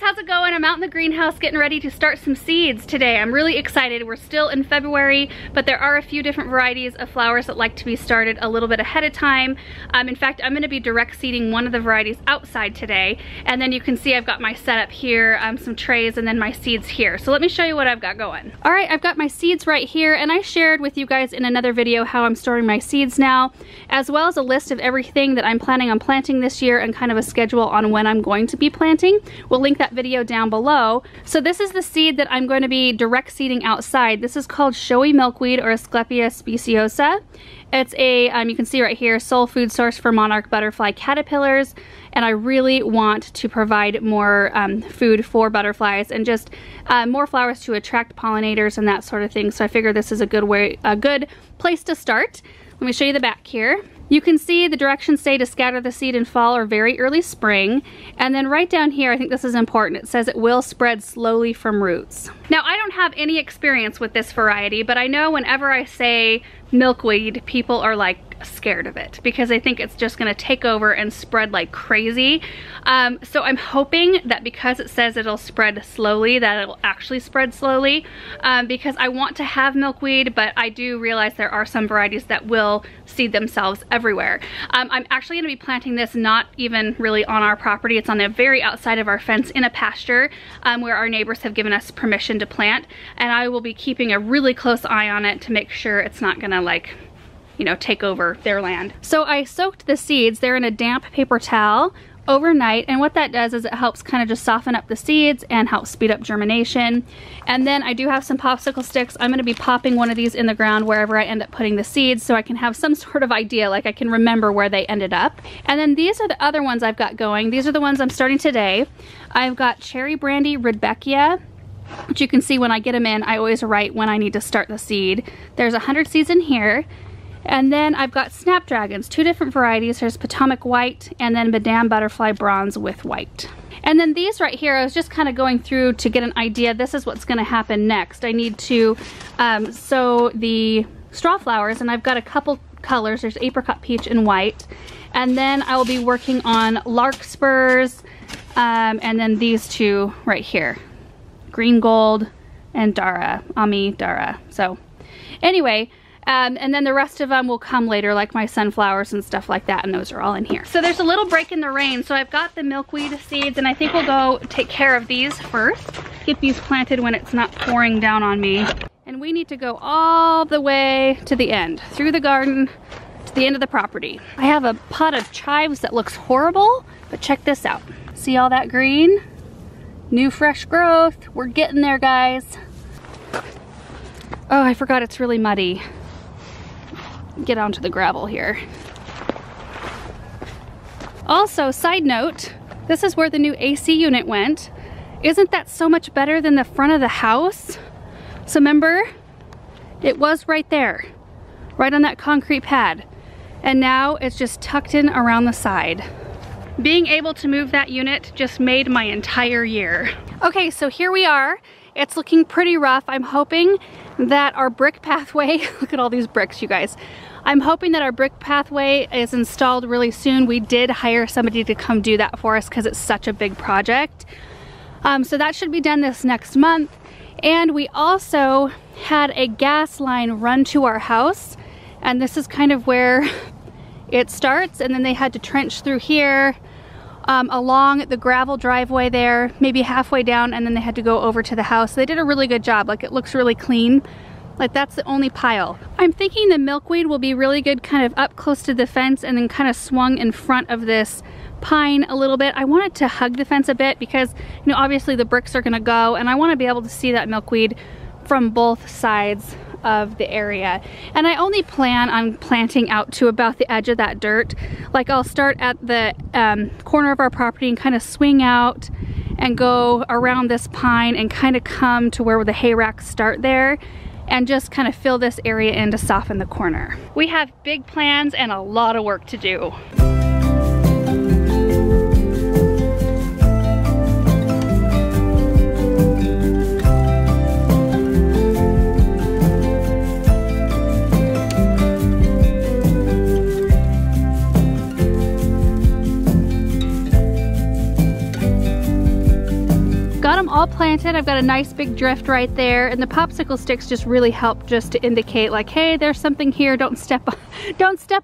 guys, how's it going? I'm out in the greenhouse getting ready to start some seeds today. I'm really excited. We're still in February, but there are a few different varieties of flowers that like to be started a little bit ahead of time. In fact, I'm going to be direct seeding one of the varieties outside today, and then you can see I've got my setup here, some trays, and then my seeds here. So let me show you what I've got going. All right, I've got my seeds right here, and I shared with you guys in another video how I'm storing my seeds now, as well as a list of everything that I'm planning on planting this year and kind of a schedule on when I'm going to be planting. We'll link that video down below. So this is the seed that I'm going to be direct seeding outside. This is called showy milkweed or Asclepia speciosa. It's a, you can see right here, sole food source for monarch butterfly caterpillars. And I really want to provide more food for butterflies and just more flowers to attract pollinators and that sort of thing. So I figure this is a good place to start. Let me show you the back here. You can see the directions say to scatter the seed in fall or very early spring. And then right down here, I think this is important, it says it will spread slowly from roots. Now, I don't have any experience with this variety, but I know whenever I say milkweed, people are like scared of it because they think it's just gonna take over and spread like crazy. So I'm hoping that because it says it'll spread slowly, that it'll actually spread slowly, because I want to have milkweed, but I do realize there are some varieties that will seed themselves everywhere. I'm actually gonna be planting this not even really on our property. It's on the very outside of our fence in a pasture where our neighbors have given us permission to plant, and I will be keeping a really close eye on it to make sure it's not gonna, like, you know, take over their land. So I soaked the seeds, they're in a damp paper towel overnight, and what that does is it helps kind of just soften up the seeds and help speed up germination. And then I do have some popsicle sticks. I'm going to be popping one of these in the ground wherever I end up putting the seeds so I can have some sort of idea, like I can remember where they ended up. And then these are the other ones I've got going. These are the ones I'm starting today. I've got Cherry Brandy Rudbeckia, which you can see when I get them in, I always write when I need to start the seed. There's 100 seeds in here. And then I've got snapdragons, two different varieties. There's Potomac White and then Madame Butterfly Bronze with White. And then these right here, I was just kind of going through to get an idea. This is what's going to happen next. I need to sow the straw flowers, and I've got a couple colors. There's apricot, peach, and white. And then I will be working on larkspurs, and then these two right here, green gold and Dara, Ami Dara. So anyway, and then the rest of them will come later, like my sunflowers and stuff like that, and those are all in here. So there's a little break in the rain, so I've got the milkweed seeds, and I think we'll go take care of these first. Get these planted when it's not pouring down on me. And we need to go all the way to the end, through the garden, to the end of the property. I have a pot of chives that looks horrible, but check this out. See all that green? New fresh growth. We're getting there, guys. Oh, I forgot it's really muddy. Get onto the gravel here. Also, side note, this is where the new AC unit went. Isn't that so much better than the front of the house? So remember, it was right there, right on that concrete pad. And now it's just tucked in around the side. Being able to move that unit just made my entire year. Okay, so here we are. It's looking pretty rough. I'm hoping that our brick pathway, look at all these bricks, you guys. I'm hoping that our brick pathway is installed really soon. We did hire somebody to come do that for us because it's such a big project. So that should be done this next month. And we also had a gas line run to our house, and this is kind of where it starts, and then they had to trench through here, along the gravel driveway there, maybe halfway down, and then they had to go over to the house. They did a really good job. Like, it looks really clean. Like, that's the only pile. I'm thinking the milkweed will be really good kind of up close to the fence and then kind of swung in front of this pine a little bit. I wanted to hug the fence a bit because, you know, obviously the bricks are gonna go, and I wanna be able to see that milkweed from both sides of the area. And I only plan on planting out to about the edge of that dirt. Like, I'll start at the corner of our property and kind of swing out and go around this pine and kind of come to where the hay racks start there, and just kind of fill this area in to soften the corner. We have big plans and a lot of work to do. got them all planted. I've got a nice big drift right there, and the popsicle sticks just really help just to indicate like, hey, there's something here, don't step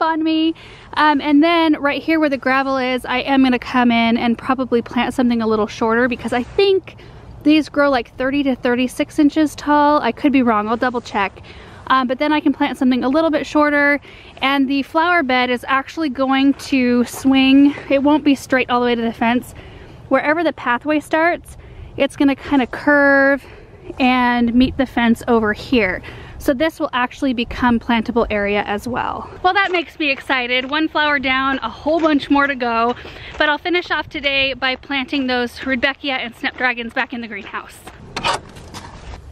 on me. And then right here where the gravel is, I am gonna come in and probably plant something a little shorter, because I think these grow like 30 to 36 inches tall. I could be wrong, I'll double check. But then I can plant something a little bit shorter, and the flower bed is actually going to swing. It won't be straight all the way to the fence. Wherever the pathway starts, it's gonna kind of curve and meet the fence over here. So this will actually become plantable area as well. Well, that makes me excited. One flower down, a whole bunch more to go, but I'll finish off today by planting those Rudbeckia and snapdragons back in the greenhouse.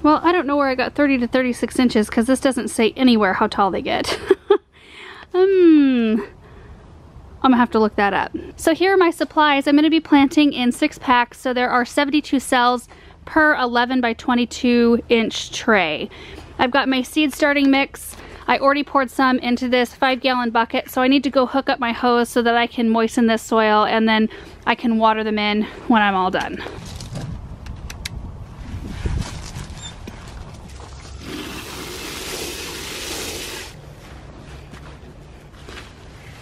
Well, I don't know where I got 30 to 36 inches because this doesn't say anywhere how tall they get. I'm gonna have to look that up. So here are my supplies. I'm gonna be planting in 6 packs. So there are 72 cells per 11 by 22 inch tray. I've got my seed starting mix. I already poured some into this 5-gallon bucket. So I need to go hook up my hose so that I can moisten this soil, and then I can water them in when I'm all done.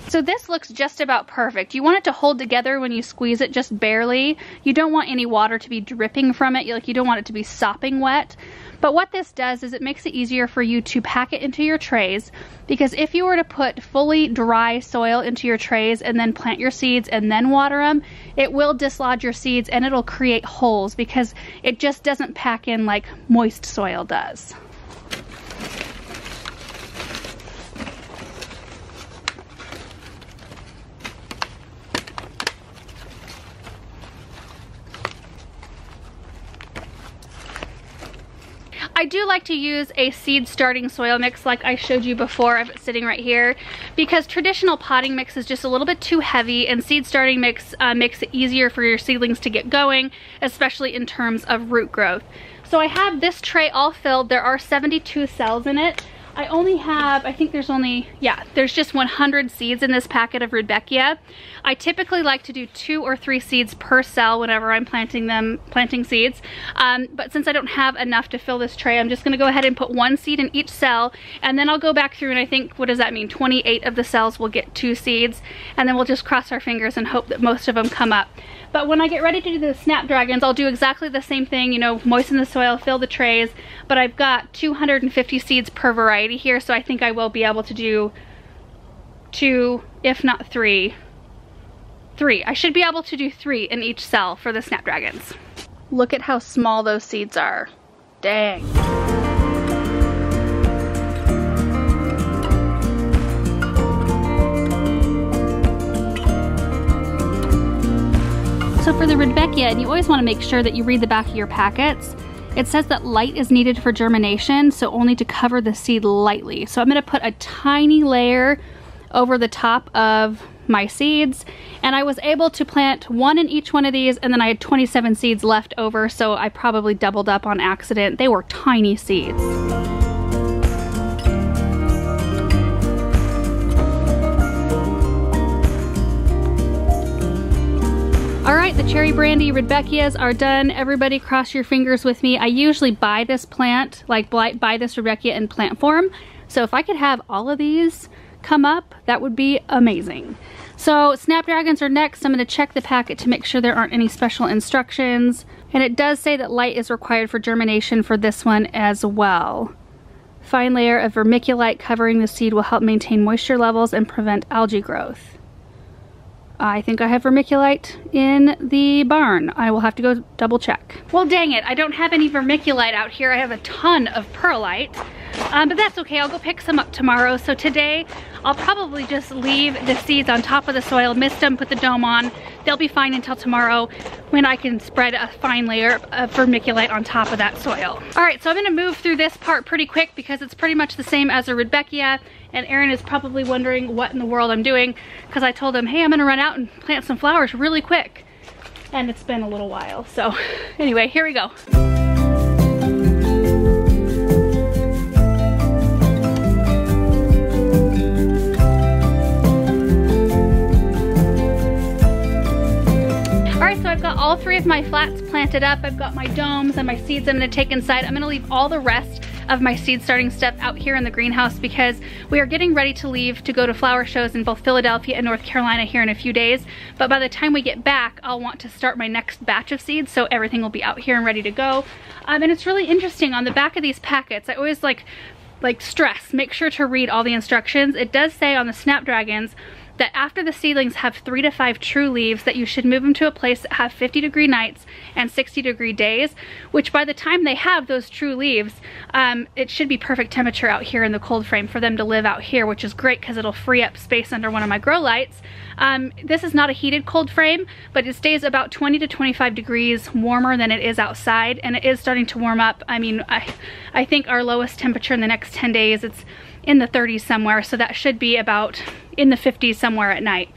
So this looks just about perfect. You want it to hold together when you squeeze it just barely. You don't want any water to be dripping from it. Like, you don't want it to be sopping wet. But what this does is it makes it easier for you to pack it into your trays, because if you were to put fully dry soil into your trays and then plant your seeds and then water them, it will dislodge your seeds and it'll create holes because it just doesn't pack in like moist soil does. I do like to use a seed starting soil mix like I showed you before. I've it sitting right here because traditional potting mix is just a little bit too heavy, and seed starting mix makes it easier for your seedlings to get going, especially in terms of root growth. So I have this tray all filled. There are 72 cells in it. I only have, I think there's just 100 seeds in this packet of Rudbeckia. I typically like to do 2 or 3 seeds per cell whenever I'm planting seeds. But since I don't have enough to fill this tray, I'm just gonna go ahead and put 1 seed in each cell, and then I'll go back through and I think, what does that mean? 28 of the cells will get 2 seeds, and then we'll just cross our fingers and hope that most of them come up. But when I get ready to do the snapdragons, I'll do exactly the same thing, you know, moisten the soil, fill the trays, but I've got 250 seeds per variety here, so I think I will be able to do 2, if not 3. I should be able to do 3 in each cell for the snapdragons. Look at how small those seeds are. Dang. So for the Rudbeckia, and you always want to make sure that you read the back of your packets, it says that light is needed for germination, so only to cover the seed lightly. So I'm going to put a tiny layer over the top of my seeds, and I was able to plant 1 in each one of these, and then I had 27 seeds left over, so I probably doubled up on accident. They were tiny seeds. All right, the Cherry Brandy Rudbeckias are done. Everybody cross your fingers with me. I usually buy this plant, like buy this Rudbeckia in plant form. So if I could have all of these come up, that would be amazing. So snapdragons are next. I'm gonna check the packet to make sure there aren't any special instructions. And it does say that light is required for germination for this one as well. Fine layer of vermiculite covering the seed will help maintain moisture levels and prevent algae growth. I think I have vermiculite in the barn. I will have to go double check. Well, dang it, I don't have any vermiculite out here. I have a ton of perlite, but that's okay. I'll go pick some up tomorrow. So today, I'll probably just leave the seeds on top of the soil, mist them, put the dome on. They'll be fine until tomorrow when I can spread a fine layer of vermiculite on top of that soil. All right, so I'm gonna move through this part pretty quick because it's pretty much the same as a Rudbeckia. And Aaron is probably wondering what in the world I'm doing because I told him, hey, I'm gonna run out and plant some flowers really quick. And it's been a little while. So anyway, here we go. All three of my flats planted up. I've got my domes and my seeds I'm gonna take inside. I'm gonna leave all the rest of my seed starting stuff out here in the greenhouse because we are getting ready to leave to go to flower shows in both Philadelphia and North Carolina here in a few days. But by the time we get back, I'll want to start my next batch of seeds, so everything will be out here and ready to go. And it's really interesting, on the back of these packets, I always like stress, make sure to read all the instructions. It does say on the snapdragons that after the seedlings have 3 to 5 true leaves, that you should move them to a place that have 50-degree nights and 60-degree days, which by the time they have those true leaves, it should be perfect temperature out here in the cold frame for them to live out here, which is great because it'll free up space under one of my grow lights. This is not a heated cold frame, but it stays about 20 to 25 degrees warmer than it is outside, and it is starting to warm up. I mean, I think our lowest temperature in the next 10 days, it's in the 30s somewhere, so that should be about in the 50s somewhere at night.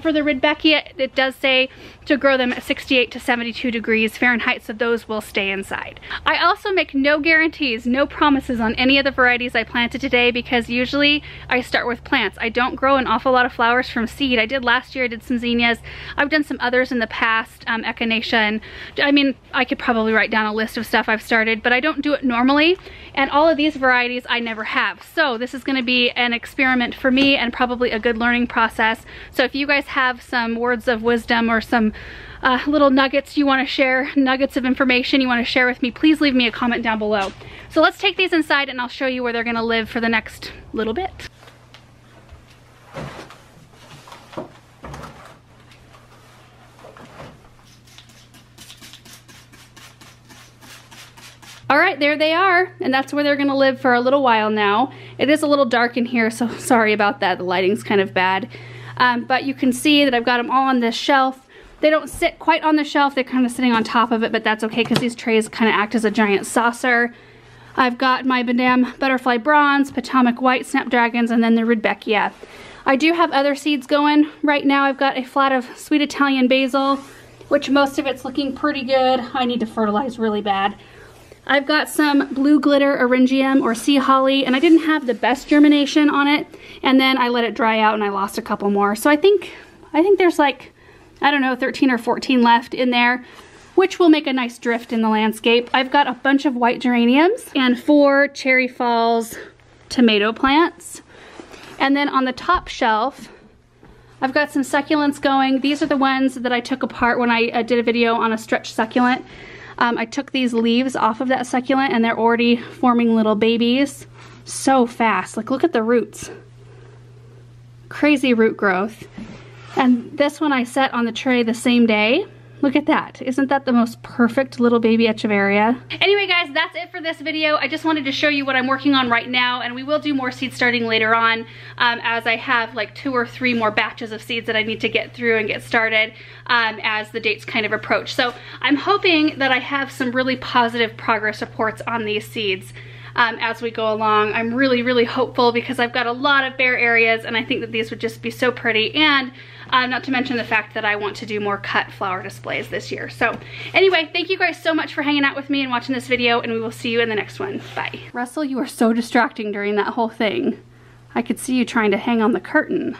For the Rudbeckia, it does say to grow them at 68 to 72 degrees Fahrenheit, so those will stay inside. I also make no guarantees, no promises on any of the varieties I planted today because usually I start with plants. I don't grow an awful lot of flowers from seed. I did last year, I did some zinnias. I've done some others in the past, echinacea, and I mean, I could probably write down a list of stuff I've started, but I don't do it normally. And all of these varieties I never have. So this is gonna be an experiment for me and probably a good learning process. So if you guys have some words of wisdom or some little nuggets you want to share, nuggets of information you want to share with me, please leave me a comment down below. So let's take these inside and I'll show you where they're going to live for the next little bit. All right, there they are, and that's where they're gonna live for a little while now. It is a little dark in here, so sorry about that. The lighting's kind of bad. But you can see that I've got them all on this shelf. They don't sit quite on the shelf. They're kind of sitting on top of it, but that's okay because these trays kind of act as a giant saucer. I've got my Madame Butterfly Bronze, Potomac White, Snapdragons, and then the Rudbeckia. I do have other seeds going. Right now I've got a flat of Sweet Italian Basil, which most of it's looking pretty good. I need to fertilize really bad. I've got some Blue Glitter oryngium or sea holly, and I didn't have the best germination on it, and then I let it dry out and I lost a couple more. So I think there's like, I don't know, 13 or 14 left in there, which will make a nice drift in the landscape. I've got a bunch of white geraniums and 4 Cherry Falls tomato plants. And then on the top shelf, I've got some succulents going. These are the ones that I took apart when I did a video on a stretch succulent. I took these leaves off of that succulent and they're already forming little babies so fast. Like, look at the roots. Crazy root growth. And this one I set on the tray the same day. Look at that. Isn't that the most perfect little baby Echeveria? Anyway guys, that's it for this video. I just wanted to show you what I'm working on right now, and we will do more seed starting later on as I have like 2 or 3 more batches of seeds that I need to get through and get started as the dates kind of approach. So I'm hoping that I have some really positive progress reports on these seeds as we go along. I'm really, really hopeful because I've got a lot of bare areas and I think that these would just be so pretty, and not to mention the fact that I want to do more cut flower displays this year. So anyway, thank you guys so much for hanging out with me and watching this video, and we will see you in the next one. Bye. Russell, you are so distracting during that whole thing. I could see you trying to hang on the curtain.